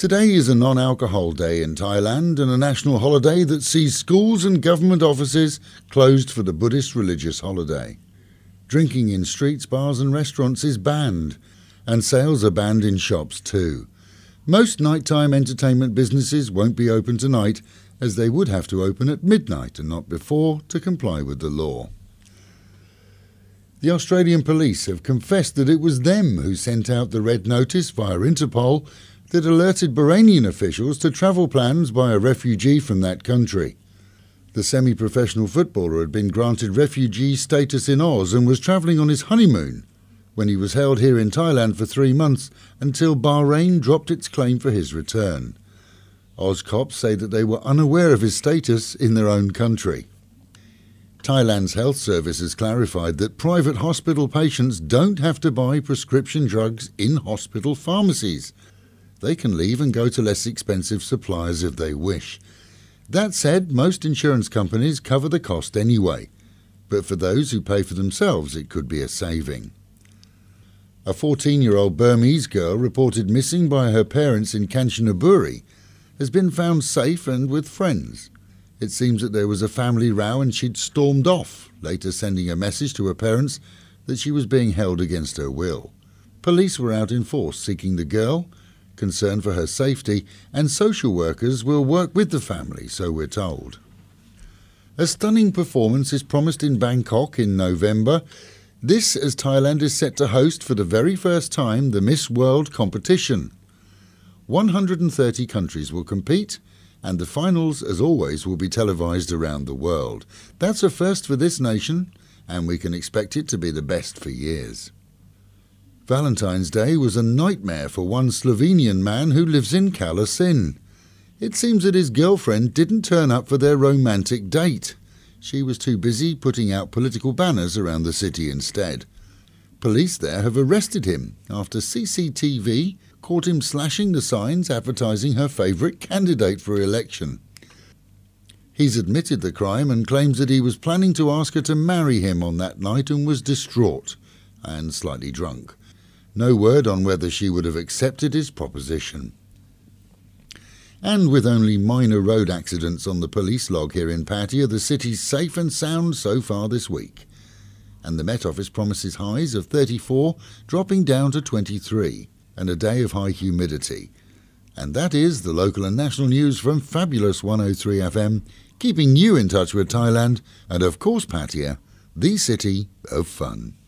Today is a non-alcohol day in Thailand and a national holiday that sees schools and government offices closed for the Buddhist religious holiday. Drinking in streets, bars and restaurants is banned, and sales are banned in shops too. Most nighttime entertainment businesses won't be open tonight, as they would have to open at midnight and not before to comply with the law. The Australian police have confessed that it was them who sent out the red notice via Interpol that alerted Bahraini officials to travel plans by a refugee from that country. The semi-professional footballer had been granted refugee status in Oz and was travelling on his honeymoon when he was held here in Thailand for 3 months until Bahrain dropped its claim for his return. Oz cops say that they were unaware of his status in their own country. Thailand's health service has clarified that private hospital patients don't have to buy prescription drugs in hospital pharmacies. They can leave and go to less expensive suppliers if they wish. That said, most insurance companies cover the cost anyway, but for those who pay for themselves it could be a saving. A 14-year-old Burmese girl reported missing by her parents in Kanchanaburi has been found safe and with friends. It seems that there was a family row and she'd stormed off, later sending a message to her parents that she was being held against her will. Police were out in force seeking the girl, concern for her safety, and social workers will work with the family, so we're told. A stunning performance is promised in Bangkok in November. This as Thailand is set to host for the very first time the Miss World competition. 130 countries will compete, and the finals, as always, will be televised around the world. That's a first for this nation, and we can expect it to be the best for years. Valentine's Day was a nightmare for one Slovenian man who lives in Kalasin. It seems that his girlfriend didn't turn up for their romantic date. She was too busy putting out political banners around the city instead. Police there have arrested him after CCTV caught him slashing the signs advertising her favourite candidate for election. He's admitted the crime and claims that he was planning to ask her to marry him on that night and was distraught and slightly drunk. No word on whether she would have accepted his proposition. And with only minor road accidents on the police log here in Pattaya, the city's safe and sound so far this week. And the Met Office promises highs of 34, dropping down to 23, and a day of high humidity. And that is the local and national news from fabulous 103 FM, keeping you in touch with Thailand and, of course, Pattaya, the city of fun.